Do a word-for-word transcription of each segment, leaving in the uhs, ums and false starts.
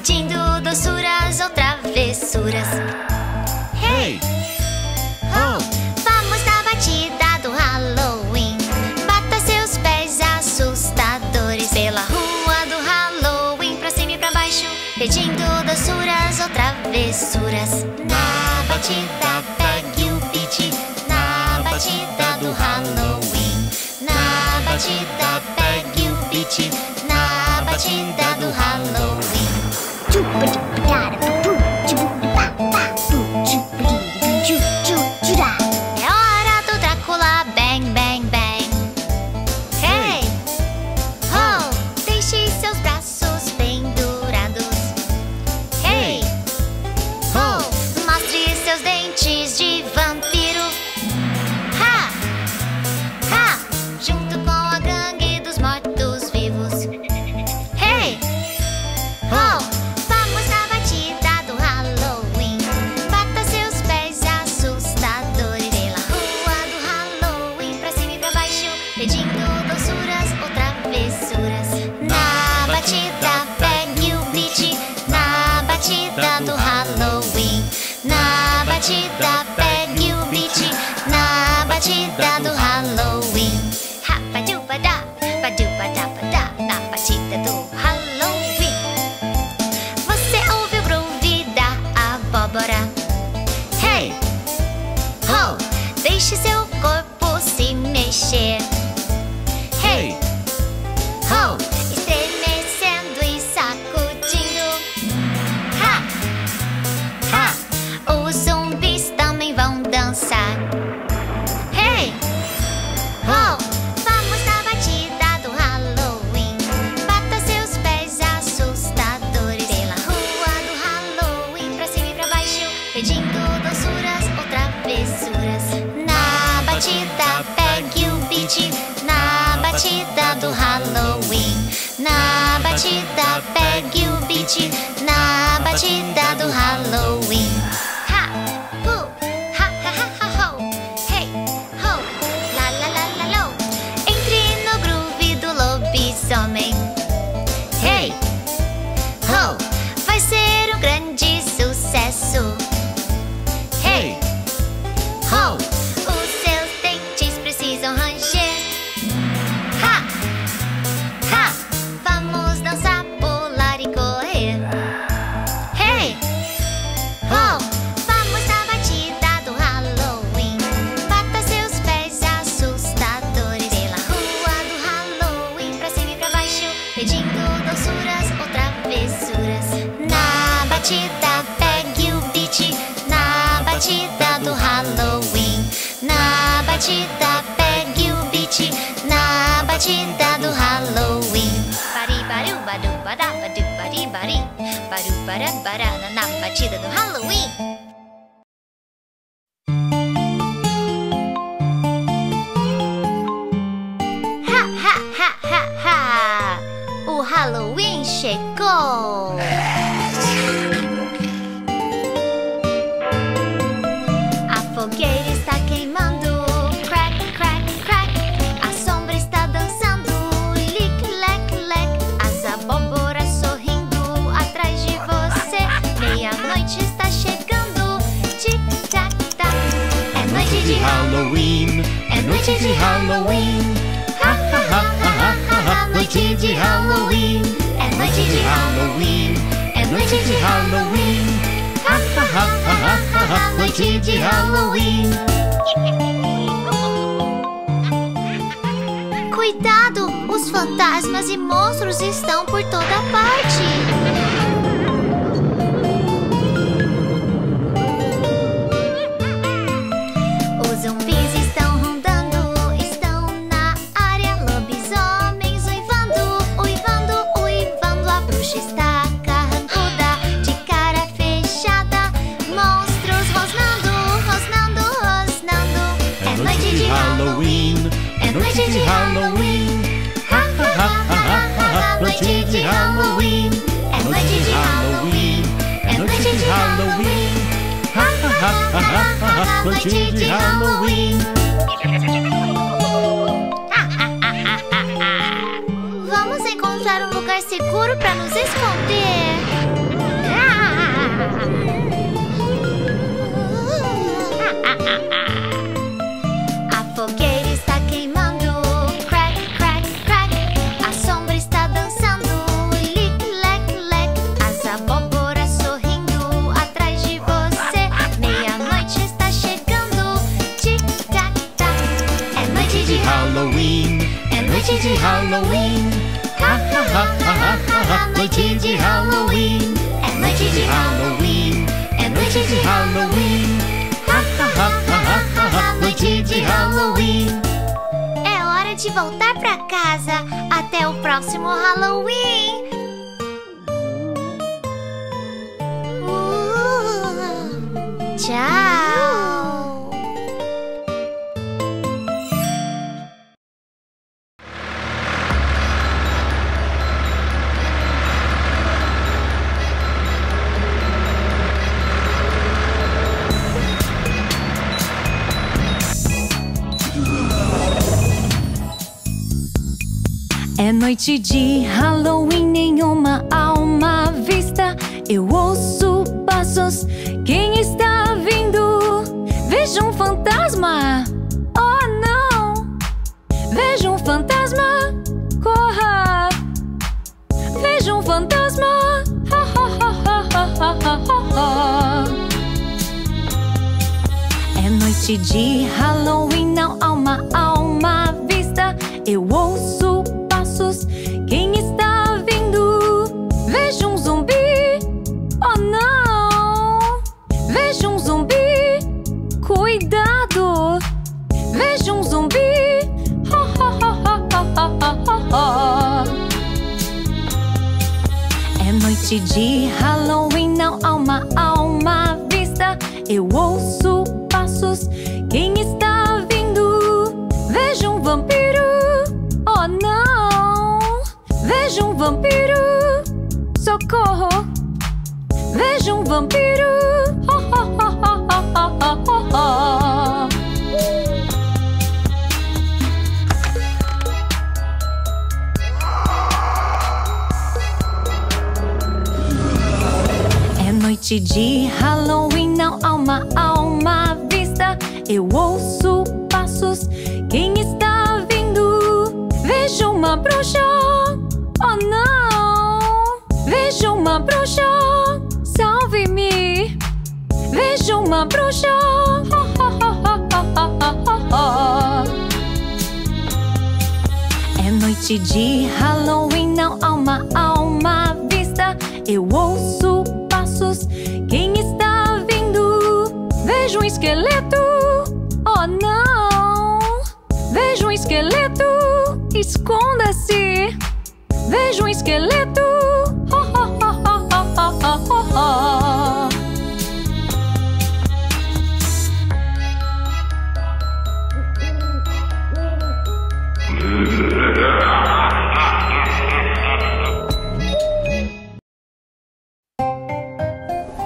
pedindo doçuras ou travessuras. Hey! Oh! Vamos na batida do Halloween. Bata seus pés assustadores pela rua do Halloween, pra cima e pra baixo, pedindo doçuras ou travessuras. Na batida pegue o beat, na batida do Halloween. Na batida pegue o beat, na batida do Halloween. É hora do Drácula bang bang bang. Hey! Oh! Deixe seus braços pendurados. Hey! Oh! Mostre seus dentes de vampiro. Ha! Ha! Junto com a gangue dos mortos vivos. Hey! Oh! Vamos na batida do Halloween. Bata seus pés assustadores pela rua do Halloween, pra cima e pra baixo, pedindo doçuras ou travessuras. Na batida pegue o beat, na batida do Halloween. Na batida pegue o beat, na batida do Halloween. Rapadubadá, padubadabadá, na batida do Halloween. Você ouviu o groove da abóbora? Hey! Oh! Deixe seu corpo se mexer. Hey! Oh! Estremecendo e sacudindo. Ha! Ha! Os zumbis também vão dançar. Hey! Oh! Vamos na batida do Halloween. Bata seus pés assustadores pela rua do Halloween, pra cima e pra baixo, pedindo doçuras ou travessuras. Na batida pegue o beat, na batida do Halloween. Na batida pegue o beat, na batida do Halloween. Ha! Hu! Ha! Ha! Ha! Ha! Ho! Hey! Ho! La! La! La! La! Lo! Entre no groove do lobisomem. Hey! Ho! Vai ser um grande sucesso. Hey! Ho! Os seus dentes precisam ranger. Ha! Ha! Vamos dançar, pular e correr. Hey! Oh! Vamos na batida do Halloween. Bata seus pés assustadores pela rua do Halloween, pra cima e pra baixo, pedindo doçuras ou travessuras. Na batida pegue o beat, na batida do Halloween. Na batida pegue o beat, na batida do Halloween. Bari baru badu badá badu bari bari, baru bara barana, na batida do Halloween. Ha ha ha ha ha! O Halloween chegou! A fogueira está queimando. Crack, crack, crack. A sombra está dançando. Lick, lec, lec. As abóboras sorrindo atrás de você. Meia-noite está chegando. Tic, tac, tac. É noite de Halloween. É noite de Halloween. Ha, ha, ha, ha, ha, ha. Noite de Halloween. É noite de Halloween. É noite de Halloween. Ha, ha, ha, ha, ha, ha. Noite de Halloween. Cuidado! Os fantasmas e monstros estão por toda parte. Os zumbis estão rondando, estão na área. Lobisomens uivando, uivando, uivando. A bruxa está carrancuda, de cara fechada. Monstros rosnando, rosnando, rosnando. É noite de Halloween. É noite de Halloween. Ha, ha, ha, ha, ha, ha. Noite de Halloween. É noite de Halloween. É noite de Halloween. Ha, ha, ha, ha, ha, ha. Noite de Halloween. Vamos encontrar um lugar seguro para nos esconder. noite de Halloween. Ha ha ha ha ha ha, noite de Halloween. É noite de Halloween, é noite de Halloween. Ha ha ha ha ha ha, noite de Halloween. É hora de voltar pra casa. Até o próximo Halloween. Uh, tchau. É noite de Halloween, nenhuma alma à vista. Eu ouço passos, quem está vindo? Vejo um fantasma, oh não! Vejo um fantasma, corra! Vejo um fantasma, ha ha ha ha ha ha ha. É noite de Halloween, não há uma alma à vista. Eu ouço passos, quem está vindo? Vejo um zumbi, oh não! Vejo um zumbi, cuidado! Vejo um zumbi, ha ha ha ha ha ha ha. É noite de Halloween, não há uma alma à vista. Eu ouço passos, quem está vindo? Vejo um vampiro, oh não! Vejo um vampiro, socorro! Vejo um vampiro, ho, ho, ho, ho, ho, ho, ho, ho. É noite de Halloween, não há uma alma à vista. Eu ouço passos, quem está vindo? Vejo uma bruxa, oh não! Vejo uma bruxa, salve-me! Vejo uma bruxa, ha, ha, ha, ha, ha, ha, ha. É noite de Halloween, não há uma alma à vista. Eu ouço passos, quem está vindo? Vejo um esqueleto, oh não! Vejo um esqueleto, esconda-se! Vejo um esqueleto, ho, ho, ho, ho, ho, ho, ho, ho.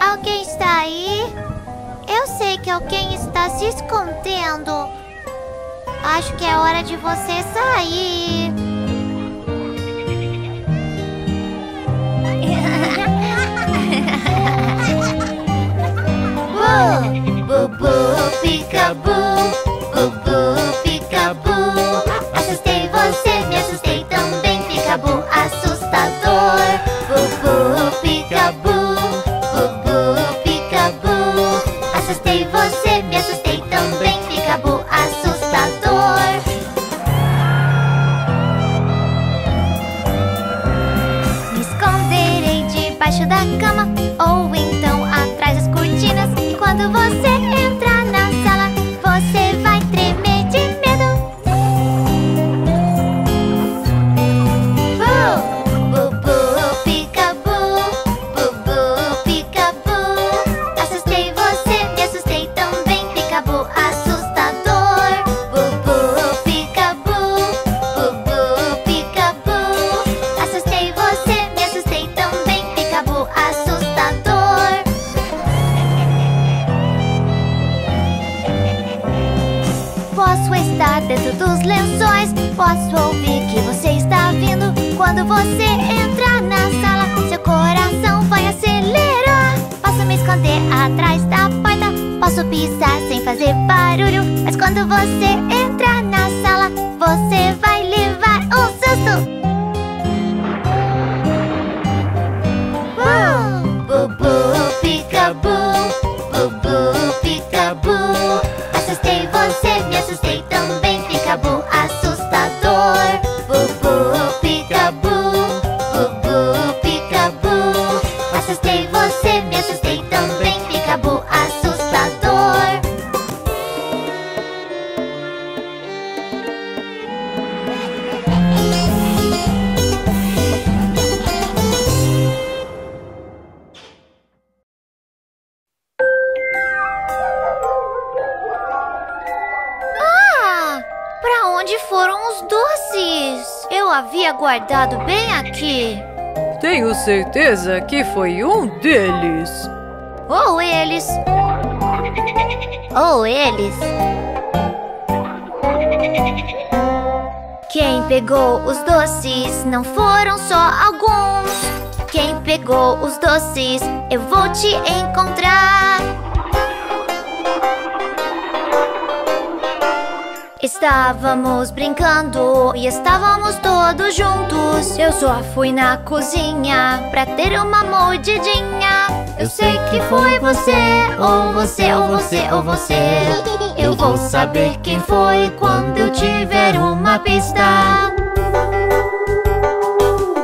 Alguém está aí? Eu sei que alguém está se escondendo. Acho que é hora de você sair. Bubu, pica-bu, bubu, pica-bu. Assustei você, me assustei também, pica-bu assustador. Bubu, pica-bu, bubu, pica-bu. Assustei você, me assustei também, pica-bu assustador. Me esconderei debaixo da cama ou então atrás das cortinas. E quando você assustei você, me assustei também, pica-bu assustador. onde foram os doces? Eu havia guardado bem aqui. Tenho certeza que foi um deles. Ou eles. Ou eles. Quem pegou os doces não foram só alguns. Quem pegou os doces, eu vou te encontrar. Estávamos brincando e estávamos todos juntos. Eu só fui na cozinha pra ter uma mordidinha. Eu sei que foi você, ou você, ou você, ou você. Eu vou saber quem foi quando eu tiver uma pista.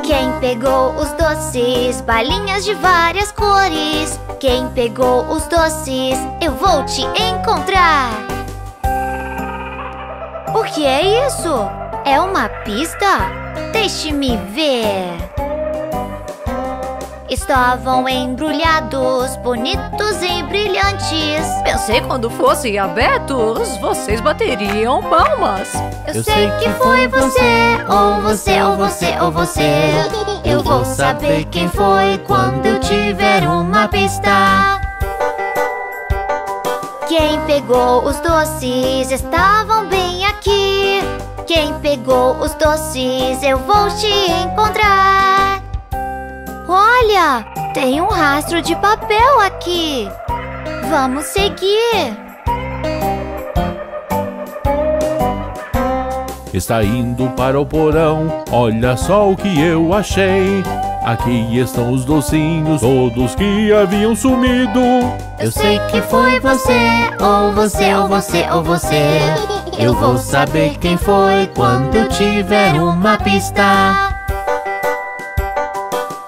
Quem pegou os doces, balinhas de várias cores. Quem pegou os doces, eu vou te encontrar. O que é isso? É uma pista? Deixe-me ver. Estavam embrulhados, bonitos e brilhantes. Pensei quando fossem abertos, vocês bateriam palmas. Eu, Eu sei que foi você, ou você, ou você, ou você. Eu vou saber quem foi quando eu tiver uma pista. Quem pegou os doces estavam bem aqui. Quem pegou os doces, eu vou te encontrar. Olha, tem um rastro de papel aqui. Vamos seguir. Está indo para o porão, olha só o que eu achei. Aqui estão os docinhos, todos que haviam sumido. Eu sei que foi você, ou você, ou você, ou você. Eu vou saber quem foi quando eu tiver uma pista.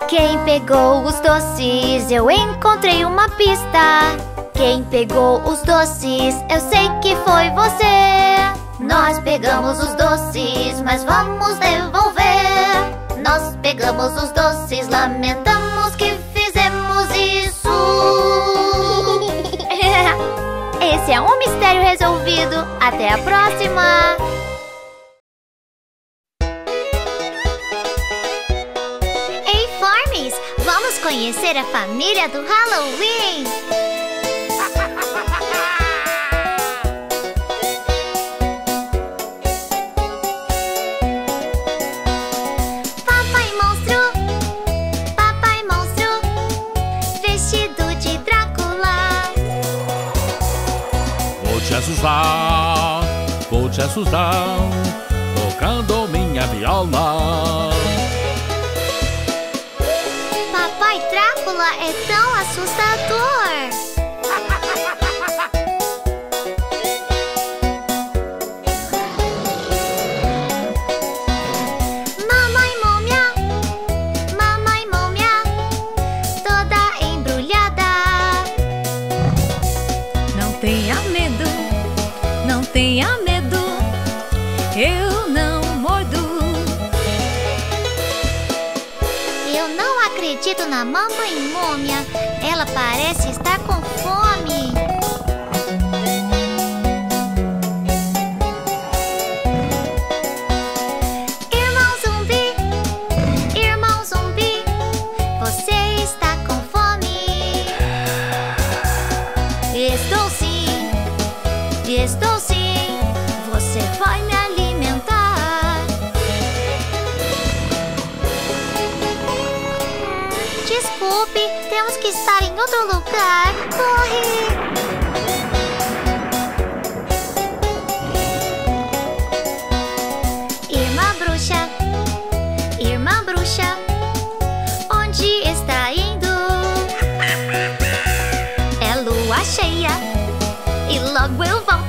Quem pegou os doces, eu encontrei uma pista. Quem pegou os doces, eu sei que foi você. Nós pegamos os doces, mas vamos devolver. Nós pegamos os doces, lamentamos que fizemos isso. Esse é um mistério resolvido. Até a próxima! Ei, Formies! Vamos conhecer a família do Halloween! Vou te assustar, vou te assustar, tocando minha viola. Papai Drácula é tão assustador. Mamãe Múmia, Mamãe Múmia, toda embrulhada. Não tenha medo, não tenha medo, eu não mordo. Eu não acredito na Mamãe Múmia, ela parece estar com fome. Irmão Zumbi, Irmão Zumbi, você está com fome? Estou sim, estou. Vai me alimentar. Desculpe, temos que estar em outro lugar. Corre! Irmã Bruxa, Irmã Bruxa, onde está indo? É lua cheia e logo eu volto.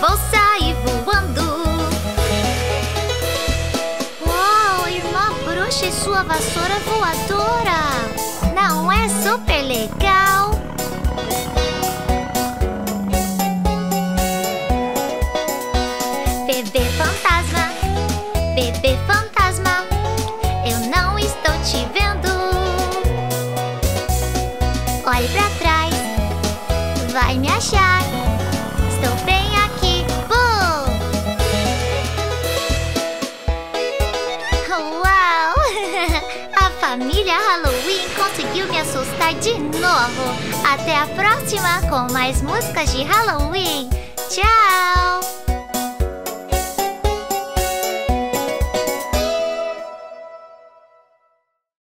Vou sair voando. Uau, Irmã Bruxa e sua vassoura voadora. Não é super legal? Bebê fantasma, bebê fantasma, eu não estou te vendo. Olhe pra trás, vai me achar. Estou bem aqui. Boom! família Halloween conseguiu me assustar de novo. Até a próxima com mais músicas de Halloween. Tchau!